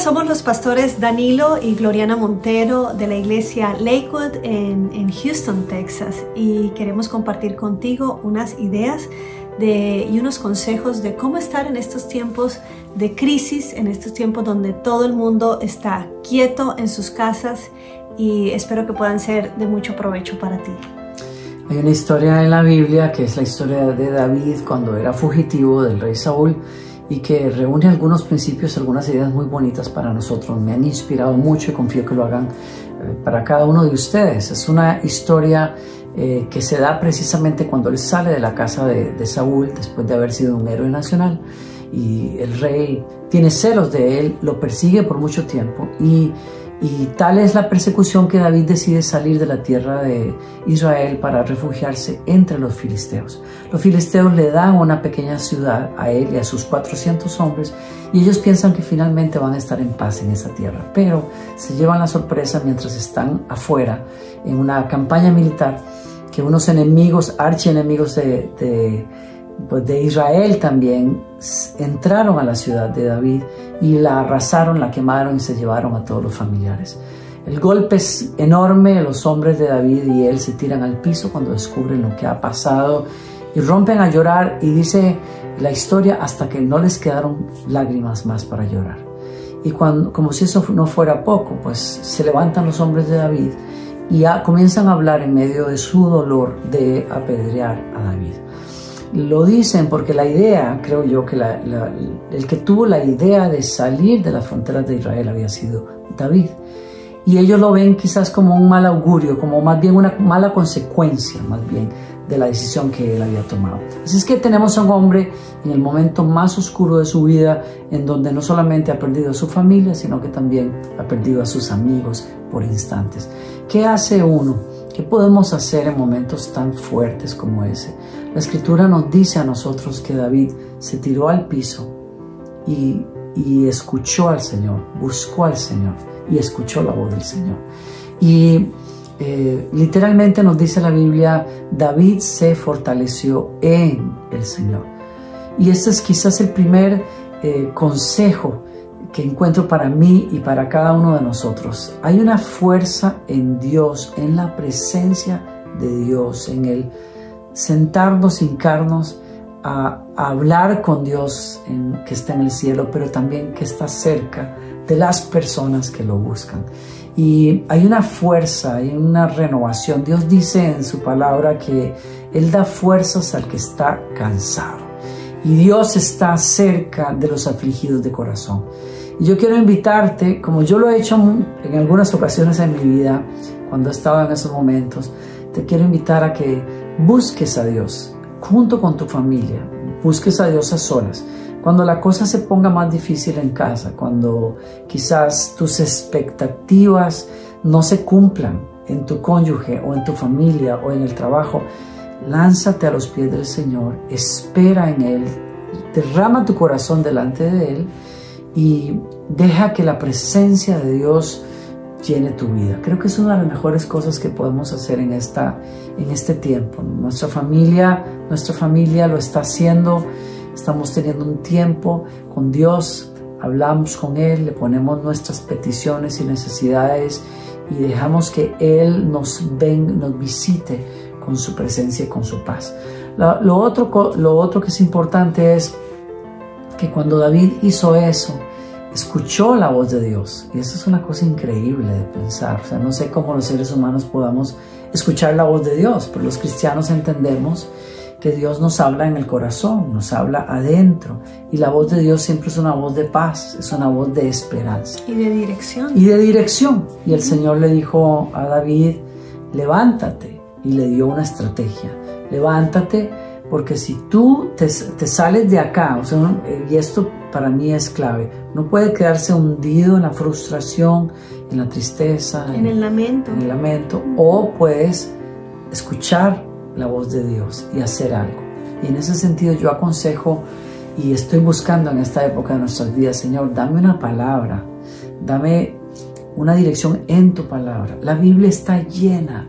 somos los pastores Danilo y Gloriana Montero de la iglesia Lakewood en Houston, Texas, y queremos compartir contigo unas ideas y unos consejos de cómo estar en estos tiempos de crisis, en estos tiempos donde todo el mundo está quieto en sus casas, y espero que puedan ser de mucho provecho para ti. Hay una historia en la Biblia que es la historia de David cuando era fugitivo del rey Saúl, y que reúne algunos principios, algunas ideas muy bonitas para nosotros. Me han inspirado mucho y confío que lo hagan para cada uno de ustedes. Es una historia que se da precisamente cuando él sale de la casa de Saúl después de haber sido un héroe nacional, y el rey tiene celos de él, lo persigue por mucho tiempo, y tal es la persecución que David decide salir de la tierra de Israel para refugiarse entre los filisteos. Los filisteos le dan una pequeña ciudad a él y a sus 400 hombres, y ellos piensan que finalmente van a estar en paz en esa tierra, pero se llevan la sorpresa mientras están afuera en una campaña militar que unos enemigos, archienemigos de Israel también entraron a la ciudad de David y la arrasaron, la quemaron y se llevaron a todos los familiares. El golpe es enorme, los hombres de David y él se tiran al piso cuando descubren lo que ha pasado y rompen a llorar, y dice la historia hasta que no les quedaron lágrimas más para llorar. Y como si eso no fuera poco, pues se levantan los hombres de David y comienzan a hablar en medio de su dolor de apedrear a David. Lo dicen porque la idea, creo yo, que el que tuvo la idea de salir de las fronteras de Israel había sido David. Y ellos lo ven quizás como un mal augurio, como más bien una mala consecuencia, más bien, de la decisión que él había tomado. Así es que tenemos a un hombre en el momento más oscuro de su vida, en donde no solamente ha perdido a su familia, sino que también ha perdido a sus amigos por instantes. ¿Qué hace uno? ¿Qué podemos hacer en momentos tan fuertes como ese? La Escritura nos dice a nosotros que David se tiró al piso y escuchó al Señor, buscó al Señor y escuchó la voz del Señor. Y literalmente nos dice la Biblia, David se fortaleció en el Señor. Y este es quizás el primer consejo que encuentro para mí y para cada uno de nosotros. Hay una fuerza en Dios, en la presencia de Dios, en el sentarnos, hincarnos, a hablar con Dios que está en el cielo, pero también que está cerca de las personas que lo buscan. Y hay una fuerza, hay una renovación. Dios dice en su palabra que Él da fuerzas al que está cansado. Y Dios está cerca de los afligidos de corazón. Y yo quiero invitarte, como yo lo he hecho en algunas ocasiones en mi vida, cuando estaba en esos momentos, te quiero invitar a que busques a Dios junto con tu familia, busques a Dios a solas. Cuando la cosa se ponga más difícil en casa, cuando quizás tus expectativas no se cumplan en tu cónyuge o en tu familia o en el trabajo, lánzate a los pies del Señor, espera en Él, derrama tu corazón delante de Él y deja que la presencia de Dios llene tu vida. Creo que es una de las mejores cosas que podemos hacer en este tiempo. Nuestra familia lo está haciendo, estamos teniendo un tiempo con Dios, hablamos con Él, le ponemos nuestras peticiones y necesidades y dejamos que Él nos visite con su presencia y con su paz. Lo otro que es importante es que cuando David hizo eso, escuchó la voz de Dios. Y eso es una cosa increíble de pensar. O sea, no sé cómo los seres humanos podamos escuchar la voz de Dios, pero los cristianos entendemos que Dios nos habla en el corazón, nos habla adentro. Y la voz de Dios siempre es una voz de paz, es una voz de esperanza. Y de dirección. Y de dirección. Y el Señor le dijo a David, levántate. Y le dio una estrategia. Levántate, porque si tú te sales de acá, o sea, y esto para mí es clave, no puede quedarse hundido en la frustración, en la tristeza, en el lamento, o puedes escuchar la voz de Dios y hacer algo. Y en ese sentido yo aconsejo y estoy buscando en esta época de nuestros días, Señor, dame una palabra, dame una dirección en tu palabra. La Biblia está llena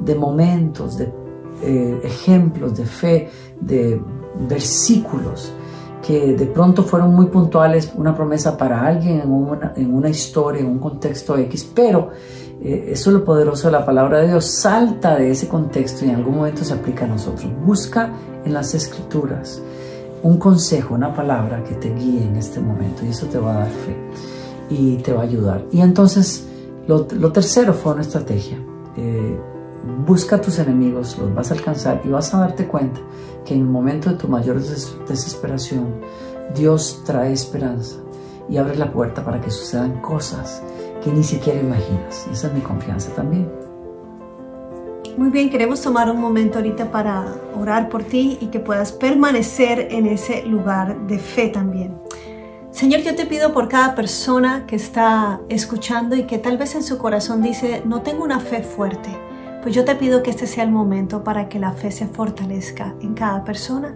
de momentos, de ejemplos de fe, de versículos que de pronto fueron muy puntuales, una promesa para alguien en una historia, en un contexto X, pero eso es lo poderoso de la palabra de Dios, salta de ese contexto y en algún momento se aplica a nosotros. Busca en las Escrituras un consejo, una palabra que te guíe en este momento, y eso te va a dar fe y te va a ayudar. Y entonces lo tercero fue una estrategia. Busca a tus enemigos, los vas a alcanzar y vas a darte cuenta que en el momento de tu mayor desesperación, Dios trae esperanza y abre la puerta para que sucedan cosas que ni siquiera imaginas. Esa es mi confianza también. Muy bien, queremos tomar un momento ahorita para orar por ti y que puedas permanecer en ese lugar de fe también. Señor, yo te pido por cada persona que está escuchando y que tal vez en su corazón dice, no tengo una fe fuerte. Pues yo te pido que este sea el momento para que la fe se fortalezca en cada persona.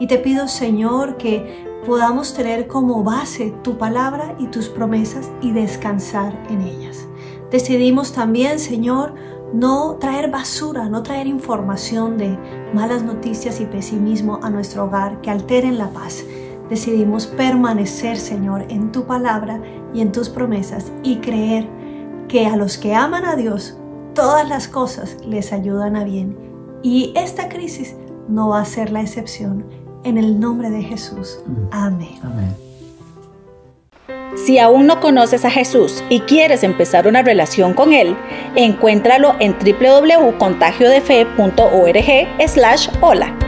Y te pido, Señor, que podamos tener como base tu palabra y tus promesas y descansar en ellas. Decidimos también, Señor, no traer basura, no traer información de malas noticias y pesimismo a nuestro hogar que alteren la paz. Decidimos permanecer, Señor, en tu palabra y en tus promesas y creer que a los que aman a Dios, todas las cosas les ayudan a bien, y esta crisis no va a ser la excepción. En el nombre de Jesús. Amén. Amén. Si aún no conoces a Jesús y quieres empezar una relación con Él, encuéntralo en www.contagiodefe.org/hola.